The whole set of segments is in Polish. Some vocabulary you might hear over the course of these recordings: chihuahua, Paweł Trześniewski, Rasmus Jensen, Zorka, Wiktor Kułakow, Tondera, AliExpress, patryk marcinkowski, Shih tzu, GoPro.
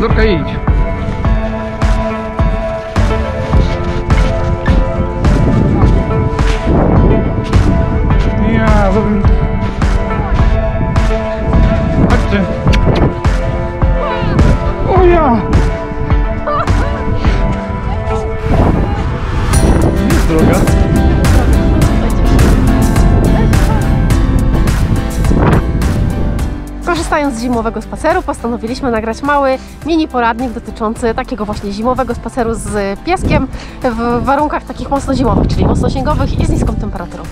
Zorka, idź. Ja, chodźcie. O ja. Jest droga. Korzystając z zimowego spaceru, postanowiliśmy nagrać mały mini poradnik dotyczący takiego właśnie zimowego spaceru z pieskiem w warunkach takich mocno zimowych, czyli mocno śniegowych i z niską temperaturą.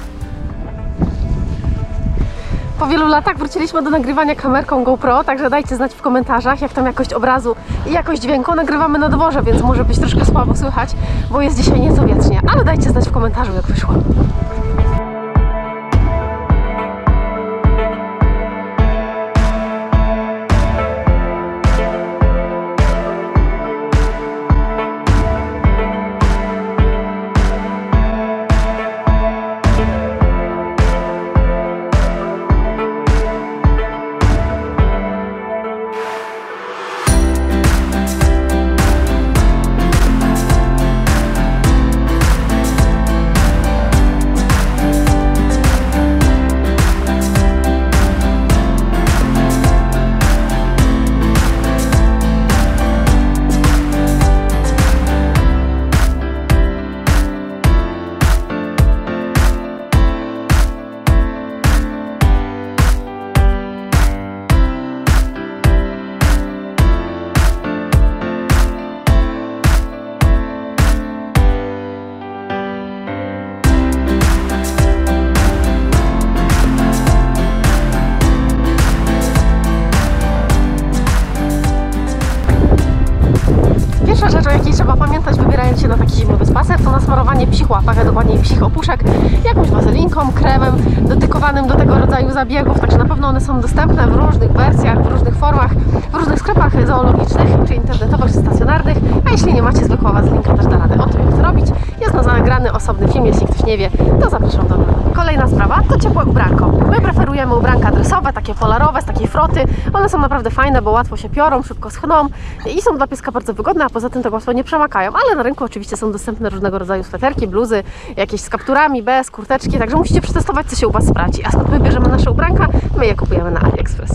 Po wielu latach wróciliśmy do nagrywania kamerką GoPro, także dajcie znać w komentarzach, jak tam jakość obrazu i jakość dźwięku. Nagrywamy na dworze, więc może być troszkę słabo słychać, bo jest dzisiaj nieco wietrznie, ale dajcie znać w komentarzu, jak wyszło. Rzecz, o jakiej trzeba pamiętać, wybierając się na taki zimowy spacer, to nasmarowanie psich łapak, a dokładniej psich opuszek, jakąś wazelinką, kremem dedykowanym do tego rodzaju zabiegów, także na pewno one są dostępne w różnych wersjach, w różnych formach, w różnych sklepach zoologicznych, czy internetowych, czy stacjonarnych, a jeśli nie macie, zwykła wazelinka też da radę. O tym, jak to robić, jest na nagrany osobny film, jeśli ktoś nie wie, to zapraszam do mnie. Kolejna sprawa to ciepłe ubranko. My preferujemy ubranka dresowe, takie polarowe, z takiej froty, one są naprawdę fajne, bo łatwo się piorą, szybko schną i są dla pieska bardzo wygodne, a poza tym to łatwo nie przemakają, ale na rynku oczywiście są dostępne różnego rodzaju sweterki, bluzy, jakieś z kapturami, bez, kurteczki, także musicie przetestować, co się u Was sprawdzi. A skąd my bierzemy nasze ubranka? My je kupujemy na AliExpress.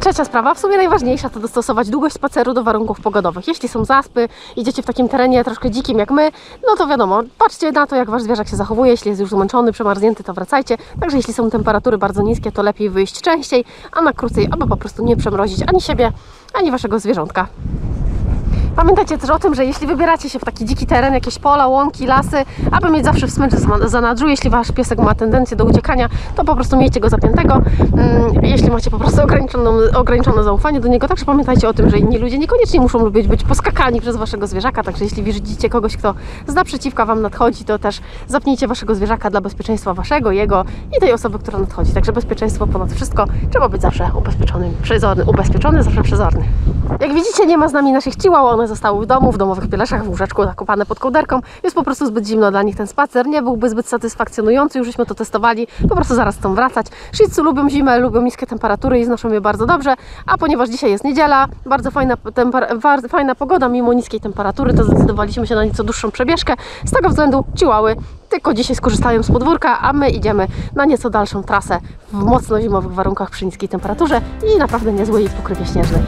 Trzecia sprawa, w sumie najważniejsza, to dostosować długość spaceru do warunków pogodowych. Jeśli są zaspy, idziecie w takim terenie troszkę dzikim jak my, no to wiadomo, patrzcie na to, jak Wasz zwierzak się zachowuje. Jeśli jest już zmęczony, przemarznięty, to wracajcie. Także jeśli są temperatury bardzo niskie, to lepiej wyjść częściej, a na krócej, aby po prostu nie przemrozić ani siebie, ani Waszego zwierzątka. Pamiętajcie też o tym, że jeśli wybieracie się w taki dziki teren, jakieś pola, łąki, lasy, aby mieć zawsze w smyczy z zanadrzu, jeśli Wasz piesek ma tendencję do uciekania, to po prostu miejcie go zapiętego, jeśli macie po prostu ograniczone zaufanie do niego. Także pamiętajcie o tym, że inni ludzie niekoniecznie muszą lubić być poskakani przez Waszego zwierzaka, także jeśli widzicie kogoś, kto z naprzeciwka Wam nadchodzi, to też zapnijcie Waszego zwierzaka dla bezpieczeństwa Waszego, jego i tej osoby, która nadchodzi. Także bezpieczeństwo ponad wszystko, trzeba być zawsze ubezpieczony, zawsze przezorny. Jak widzicie, nie ma z nami naszych chihuahua. Zostały w domu, w domowych pieleszach, w łóżeczku zakopane pod kołderką. Jest po prostu zbyt zimno dla nich, ten spacer nie byłby zbyt satysfakcjonujący, jużśmy to testowali, po prostu zaraz chcą wracać. Shih tzu lubią zimę, lubią niskie temperatury i znoszą je bardzo dobrze, a ponieważ dzisiaj jest niedziela, bardzo fajna pogoda mimo niskiej temperatury, to zdecydowaliśmy się na nieco dłuższą przebieszkę. Z tego względu chihuały tylko dzisiaj skorzystają z podwórka, a my idziemy na nieco dalszą trasę w mocno zimowych warunkach przy niskiej temperaturze i naprawdę niezłej pokrywie śnieżnej.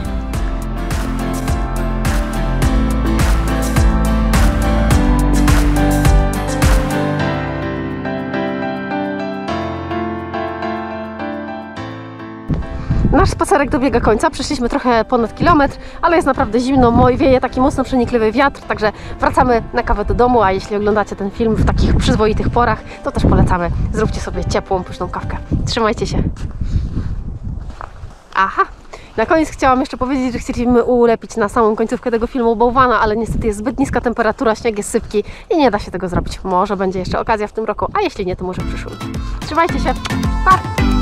Nasz spacerek dobiega końca, przeszliśmy trochę ponad kilometr, ale jest naprawdę zimno, wieje taki mocno przenikliwy wiatr, także wracamy na kawę do domu, a jeśli oglądacie ten film w takich przyzwoitych porach, to też polecamy, zróbcie sobie ciepłą, pyszną kawkę. Trzymajcie się. Aha! Na koniec chciałam jeszcze powiedzieć, że chcieliśmy ulepić na samą końcówkę tego filmu bałwana, ale niestety jest zbyt niska temperatura, śnieg jest sypki i nie da się tego zrobić. Może będzie jeszcze okazja w tym roku, a jeśli nie, to może w przyszłym. Trzymajcie się, pa!